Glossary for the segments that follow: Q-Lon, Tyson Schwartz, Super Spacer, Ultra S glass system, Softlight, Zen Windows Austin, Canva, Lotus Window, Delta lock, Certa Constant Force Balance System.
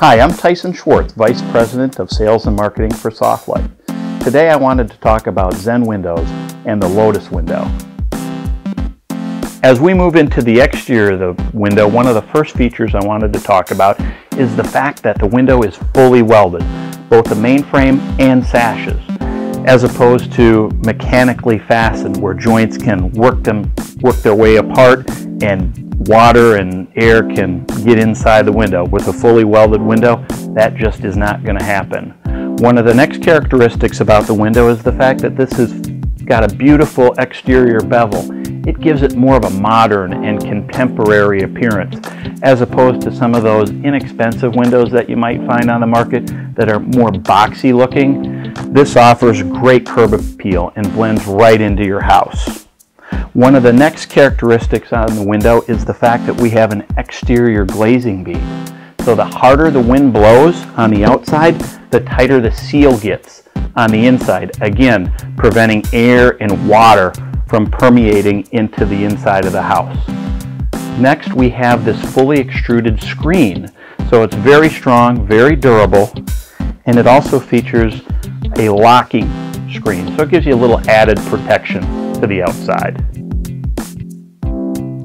Hi, I'm Tyson Schwartz, Vice President of Sales and Marketing for Softlight. Today I wanted to talk about Zen Windows and the Lotus Window. As we move into the exterior of the window, one of the first features I wanted to talk about is the fact that the window is fully welded, both the mainframe and sashes, as opposed to mechanically fastened where joints can work their way apart and water and air can get inside the window. With a fully welded window, that just is not going to happen. One of the next characteristics about the window is the fact that this has got a beautiful exterior bevel. It gives it more of a modern and contemporary appearance, as opposed to some of those inexpensive windows that you might find on the market that are more boxy looking. This offers great curb appeal and blends right into your house. One of the next characteristics on the window is the fact that we have an exterior glazing bead. So the harder the wind blows on the outside, the tighter the seal gets on the inside. Again, preventing air and water from permeating into the inside of the house. Next, we have this fully extruded screen. So it's very strong, very durable, and it also features a locking screen. So it gives you a little added protection to the outside.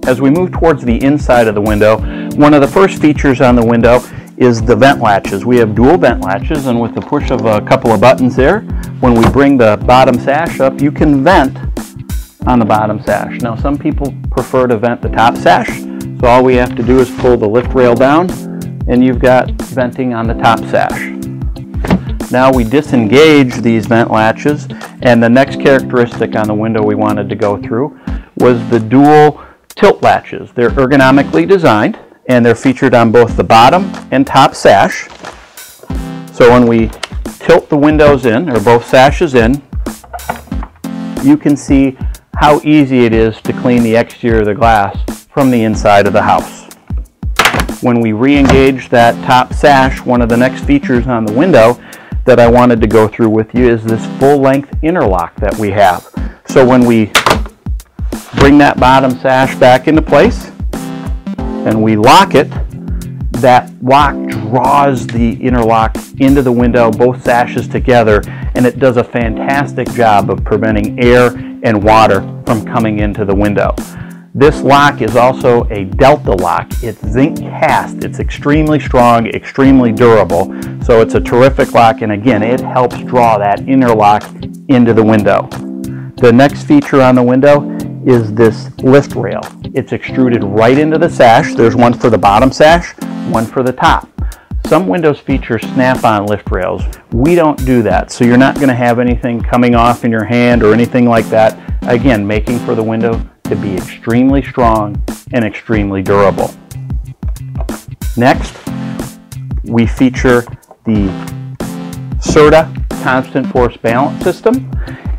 As we move towards the inside of the window, one of the first features on the window is the vent latches. We have dual vent latches, and with the push of a couple of buttons there, when we bring the bottom sash up, you can vent on the bottom sash. Now, some people prefer to vent the top sash, so all we have to do is pull the lift rail down, and you've got venting on the top sash. Now we disengage these vent latches, and the next characteristic on the window we wanted to go through was the dual tilt latches. They're ergonomically designed, and they're featured on both the bottom and top sash. So when we tilt the windows in, or both sashes in, you can see how easy it is to clean the exterior of the glass from the inside of the house. When we re-engage that top sash, one of the next features on the window that I wanted to go through with you is this full-length interlock that we have. So when we bring that bottom sash back into place and we lock it, that lock draws the interlock into the window, both sashes together, and it does a fantastic job of preventing air and water from coming into the window. This lock is also a Delta lock. It's zinc cast. It's extremely strong, extremely durable. So it's a terrific lock, and again, it helps draw that interlock into the window. The next feature on the window is this lift rail. It's extruded right into the sash. There's one for the bottom sash, one for the top. Some windows feature snap-on lift rails. We don't do that, so you're not going to have anything coming off in your hand or anything like that. Again, making for the window to be extremely strong and extremely durable. Next, we feature the Certa Constant Force Balance System,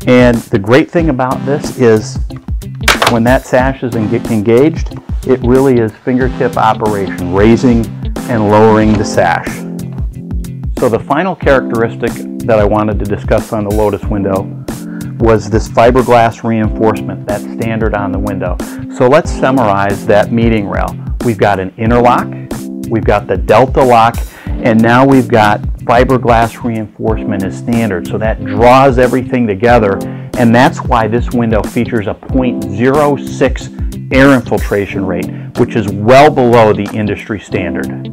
and the great thing about this is when that sash is engaged, it really is fingertip operation, raising and lowering the sash. So the final characteristic that I wanted to discuss on the Lotus window was this fiberglass reinforcement that's standard on the window. So let's summarize that meeting rail. We've got an interlock, we've got the Delta lock, and now we've got fiberglass reinforcement as standard. So that draws everything together, and that's why this window features a 0.06 air infiltration rate, which is well below the industry standard.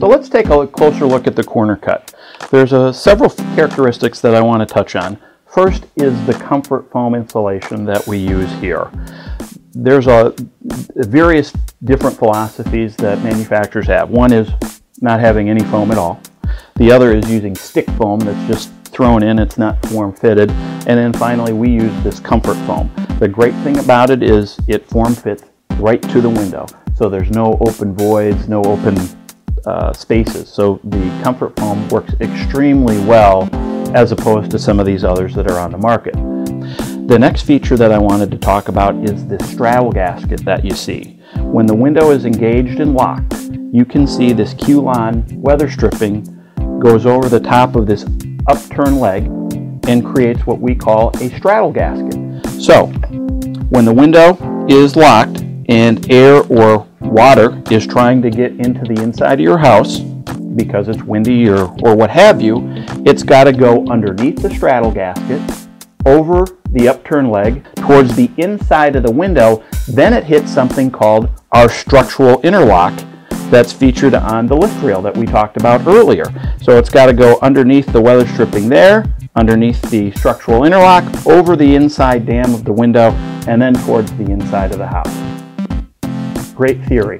So let's take a closer look at the corner cut. There's several characteristics that I want to touch on. First is the comfort foam insulation that we use here. There's various different philosophies that manufacturers have. One is not having any foam at all. The other is using stick foam that's just thrown in, it's not form fitted. And then finally we use this comfort foam. The great thing about it is it form fits right to the window. So there's no open voids, no open spaces. So the comfort foam works extremely well as opposed to some of these others that are on the market. The next feature that I wanted to talk about is this straddle gasket that you see. When the window is engaged and locked, you can see this Q-Lon weather stripping goes over the top of this upturned leg and creates what we call a straddle gasket. So when the window is locked and air or water is trying to get into the inside of your house, because it's windy or what have you, it's got to go underneath the straddle gasket, over the upturn leg, towards the inside of the window. Then it hits something called our structural interlock that's featured on the lift rail that we talked about earlier. So it's got to go underneath the weather stripping there, underneath the structural interlock, over the inside dam of the window, and then towards the inside of the house. Great theory.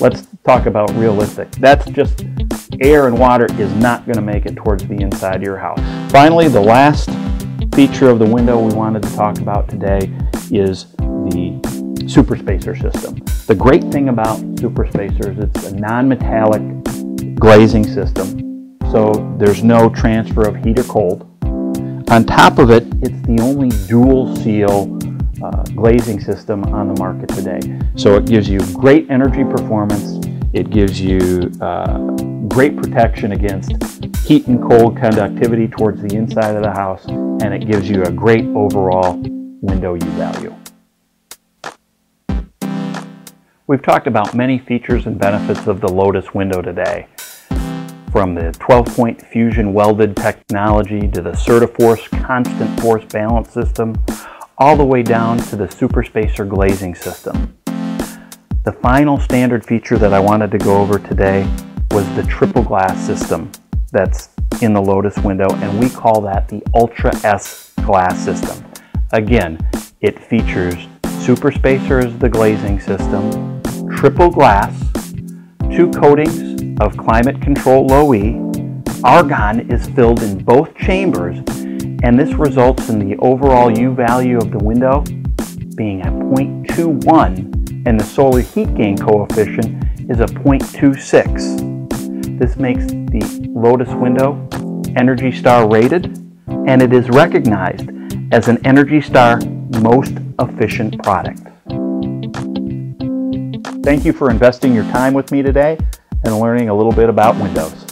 Let's talk about realistic. That's just air and water is not going to make it towards the inside of your house. Finally, the last feature of the window we wanted to talk about today is the Super Spacer system. The great thing about Super Spacer is it's a non-metallic glazing system, so there's no transfer of heat or cold. On top of it, it's the only dual seal glazing system on the market today. So it gives you great energy performance, it gives you great protection against heat and cold conductivity towards the inside of the house, and it gives you a great overall window U value. We've talked about many features and benefits of the Lotus window today, from the 12-point fusion welded technology to the Certa Constant Force Balance System, all the way down to the Super Spacer glazing system. The final standard feature that I wanted to go over today was the triple glass system that's in the Lotus window, and we call that the Ultra S glass system. Again, it features Super Spacer as the glazing system, triple glass, 2 coatings of climate control low E, argon is filled in both chambers, and this results in the overall U value of the window being at 0.21, and the solar heat gain coefficient is a 0.26. This makes the Lotus window ENERGY STAR rated, and it is recognized as an ENERGY STAR most efficient product. Thank you for investing your time with me today and learning a little bit about windows.